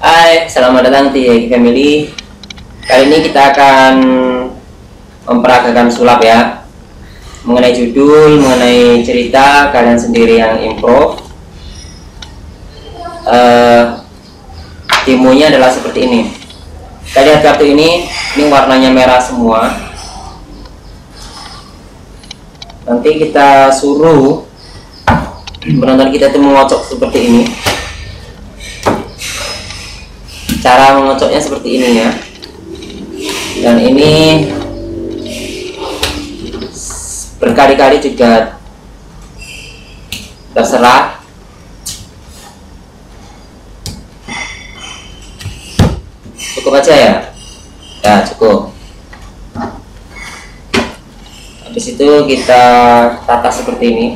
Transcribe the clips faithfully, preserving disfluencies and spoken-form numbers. Hai, selamat datang di H Q Family. Kali ini kita akan memperagakan sulap ya, mengenai judul, mengenai cerita, kalian sendiri yang improv. Uh, Timunya adalah seperti ini. Kalian lihat kartu ini, ini warnanya merah semua. Nanti kita suruh penonton kita itu mengocok seperti ini. Cara mengocoknya seperti ini ya, dan ini berkali-kali juga, terserah. Cukup aja ya, ya cukup. Habis itu kita tata seperti ini.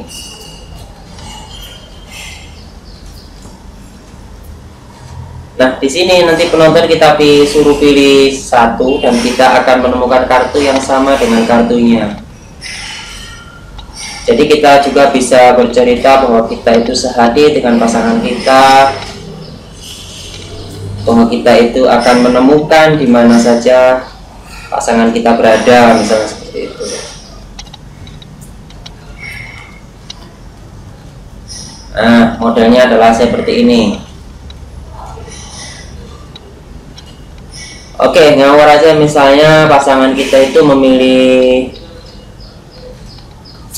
Nah, di sini nanti penonton kita disuruh pilih satu dan kita akan menemukan kartu yang sama dengan kartunya. Jadi kita juga bisa bercerita bahwa kita itu sehati dengan pasangan kita, bahwa kita itu akan menemukan di mana saja pasangan kita berada, misalnya seperti itu. Nah, modelnya adalah seperti ini. Oke, ngawur aja, misalnya pasangan kita itu memilih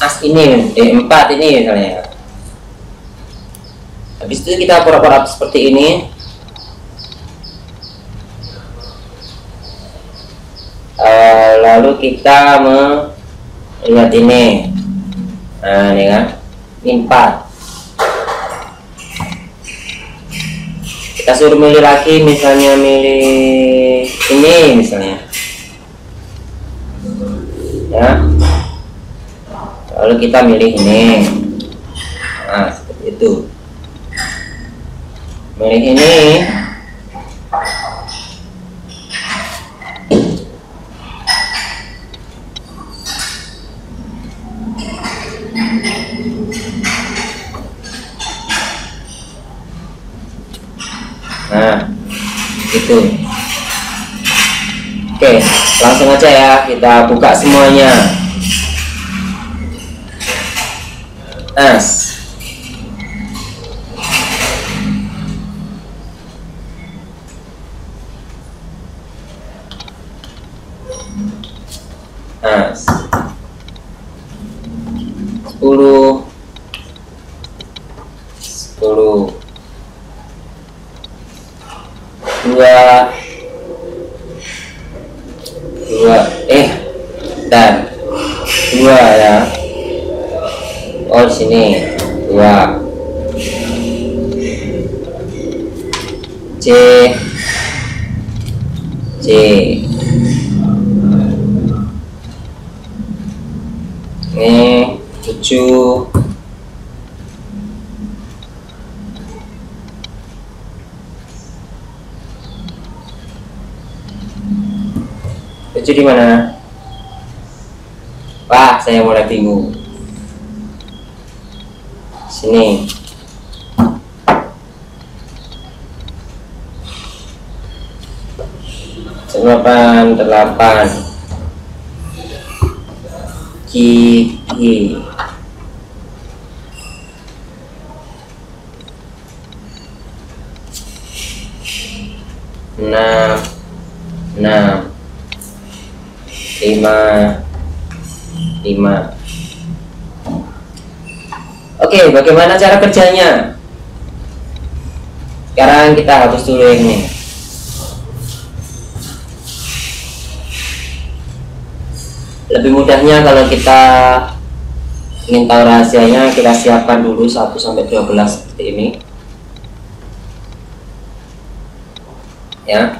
as ini, eh, empat ini misalnya. Habis itu kita pura-pura seperti ini. Uh, lalu kita melihat ini. Nah, ini kan, ini empat. Kita suruh milih lagi, misalnya milih ini misalnya ya, lalu kita milih ini. Nah, seperti itu, milih ini. Nah, itu. Oke, langsung aja ya, kita buka semuanya. Nice. Nice. Sepuluh. Sepuluh. Dua. Dua, eh, dan dua ya. Oh, di sini dua. C, C, ini tujuh. Tujuh di mana? Wah, saya mulai bingung. Sini. Delapan, delapan. Gigi. Enam, enam. lima lima. Oke, bagaimana cara kerjanya? Sekarang kita hapus dulu ini. Lebih mudahnya kalau kita ingin tahu rahasianya, kita siapkan dulu satu sampai dua belas seperti ini ya.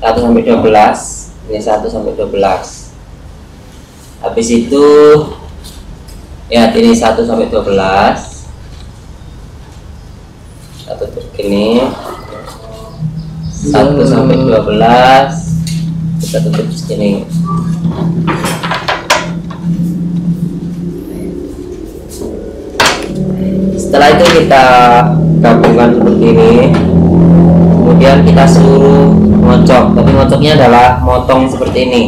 Satu sampai dua belas, ini satu sampai dua belas. Habis itu ya, ini satu sampai dua belas. Satu ini satu sampai dua belas. Kita tutup segini. Setelah itu kita gabungkan seperti ini, kemudian kita seluruh ngocok, tapi ngocoknya adalah motong seperti ini,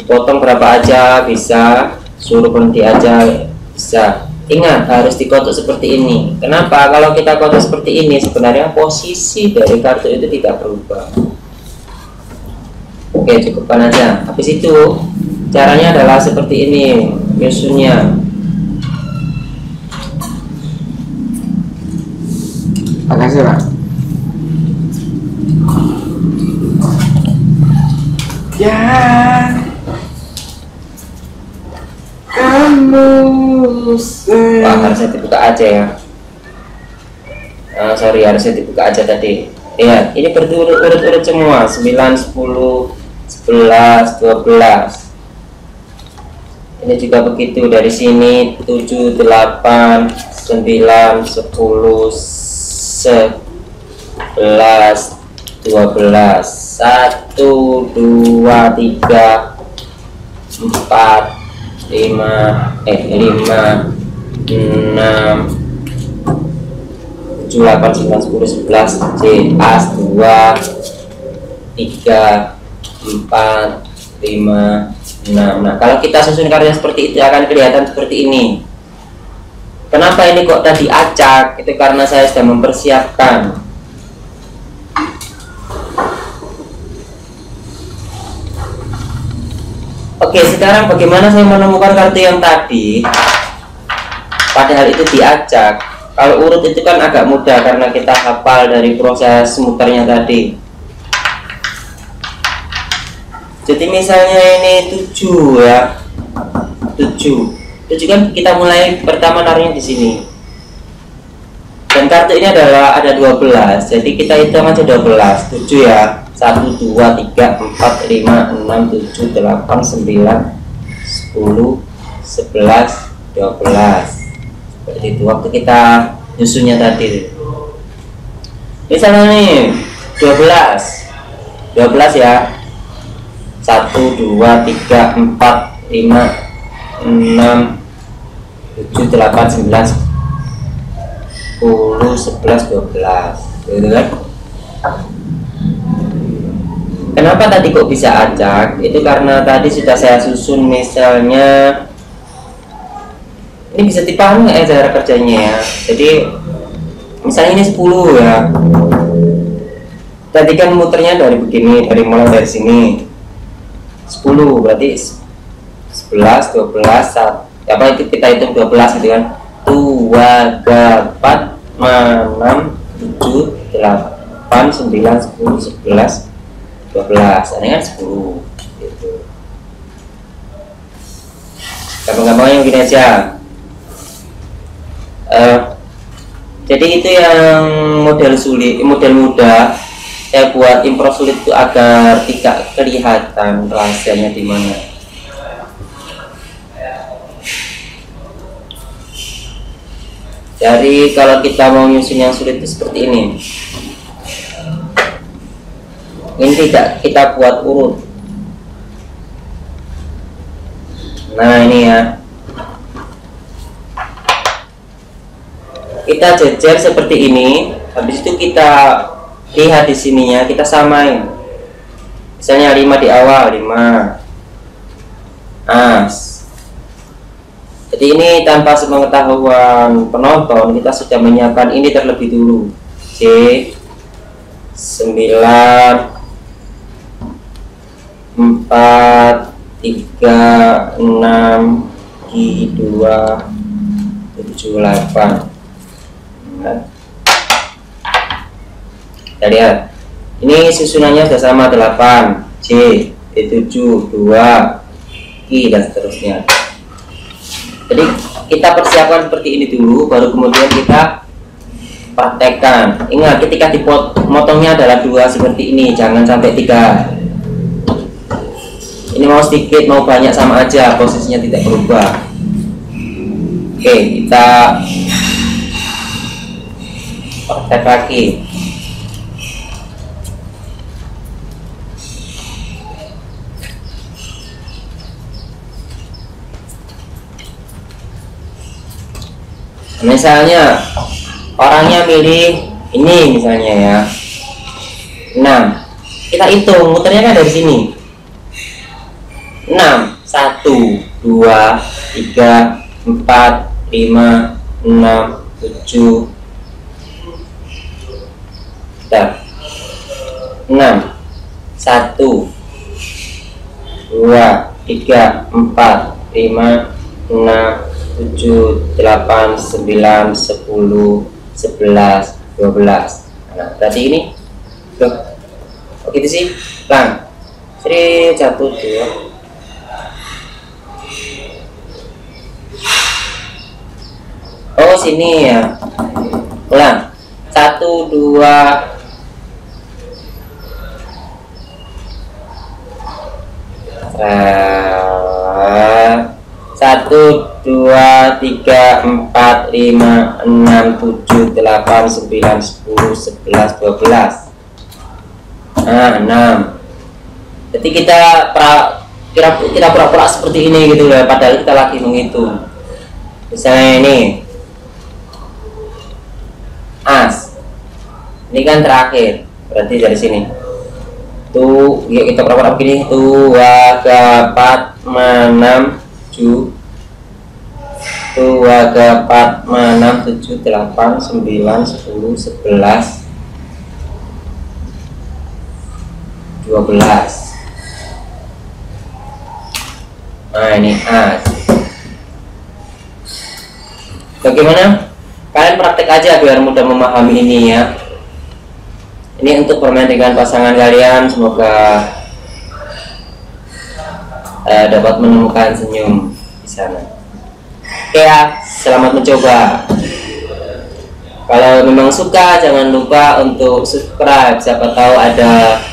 dipotong berapa aja bisa, suruh berhenti aja bisa. Ingat, harus dikotok seperti ini. Kenapa? Kalau kita kotok seperti ini, sebenarnya posisi dari kartu itu tidak berubah. Oke, cukupkan aja. Habis itu caranya adalah seperti ini nyusunnya. Makasih, Pak. Ya, kamu. Wah, harusnya dibuka aja ya. Uh, sorry, harusnya dibuka aja tadi. Iya, ini berurut-urut semua. sembilan, sepuluh, sebelas, dua belas. Ini juga begitu. Dari sini tujuh, delapan, sembilan, sepuluh, sebelas, dua belas. satu, dua, tiga, empat, lima, eh lima, enam, tujuh, delapan, sembilan, sepuluh, sebelas, C, A, dua, tiga, empat, lima, enam. Nah, kalau kita susun karya seperti itu akan kelihatan seperti ini. Kenapa ini kok tadi acak? Itu karena saya sudah mempersiapkan. Oke, sekarang bagaimana saya menemukan kartu yang tadi? Padahal itu diacak. Kalau urut itu kan agak mudah karena kita hafal dari proses muternya tadi. Jadi misalnya ini tujuh ya, tujuh. tujuh kan kita mulai pertama naruhnya di sini. Dan kartu ini adalah ada dua belas. Jadi kita hitung aja dua belas. tujuh ya. satu, dua, tiga, empat, lima, enam, tujuh, delapan, sembilan, sepuluh, sebelas, dua belas. Seperti itu waktu kita nyusunnya tadi. Misalnya nih dua belas ya. satu, dua, tiga, empat, lima, enam, tujuh, delapan, sembilan, sepuluh, sebelas, dua belas. Gitu kan? Kenapa tadi kok bisa acak? Itu karena tadi sudah saya susun misalnya. Ini bisa dipahami nggak ya cara kerjanya ya? Jadi misalnya ini sepuluh ya. Tadi kan muternya dari begini, dari mulai dari sini. sepuluh berarti sebelas, dua belas, satu. Apa itu kita hitung dua belas gitu kan? dua, tiga, empat, lima, enam, tujuh, delapan, sembilan, sepuluh, sebelas, dua belas. Ini kan sepuluh gitu. Gampang-gampangnya begini aja. uh, Jadi itu yang model sulit, model mudah. Saya buat improv sulit itu agar tidak kelihatan rahasianya di mana. Jadi kalau kita mau nyusun yang sulit itu seperti ini. Ini tidak kita buat urut. Nah ini ya, kita jejer seperti ini. Habis itu kita lihat di sininya, kita samain. Misalnya lima di awal, lima as. Jadi ini tanpa sepengetahuan penonton, kita sudah menyiapkan ini terlebih dulu. C sembilan empat tiga enam i dua tujuh delapan. Kita lihat, ini susunannya sudah sama delapan, c, d tujuh dua, i dan seterusnya. Jadi kita persiapkan seperti ini dulu, baru kemudian kita praktekkan. Ingat, ketika dipotongnya adalah dua seperti ini, jangan sampai tiga. Ini mau sedikit mau banyak sama aja, posisinya tidak berubah. Oke, kita praktek lagi. Misalnya orangnya milih ini misalnya ya. enam. Kita hitung muternya kan dari sini. enam, satu, dua, tiga, empat, lima, enam, tujuh. Bentar. enam, satu, dua, tiga, empat, lima, enam, tujuh, delapan, sembilan, sepuluh, sebelas, dua belas. Nah, berarti ini dok. Oke, itu sih lang. Seri satu dua. Oh sini ya. Ulang. Satu dua. Satu, dua, tiga, empat, lima, enam, tujuh, delapan, sembilan, sepuluh, sebelas, dua belas. Nah, enam. Jadi kita pra, kira kita pura-pura seperti ini gitu ya. Padahal kita lagi menghitung. Misalnya ini as, ini kan terakhir. Berarti dari sini. Tuh, ya kita pura-pura begini. Dua, empat, enam, tujuh, dua, empat, enam, tujuh, delapan, sembilan, sepuluh, sebelas, dua belas. Nah ini as. Bagaimana? Kalian praktek aja biar mudah memahami ini ya. Ini untuk bermain dengan pasangan kalian, semoga eh, dapat menemukan senyum di sana. Oke ya, selamat mencoba. Kalau memang suka, jangan lupa untuk subscribe. Siapa tahu ada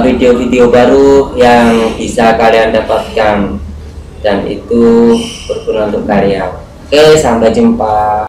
video-video eh, baru yang bisa kalian dapatkan dan itu berguna untuk kalian. Oke, sampai jumpa.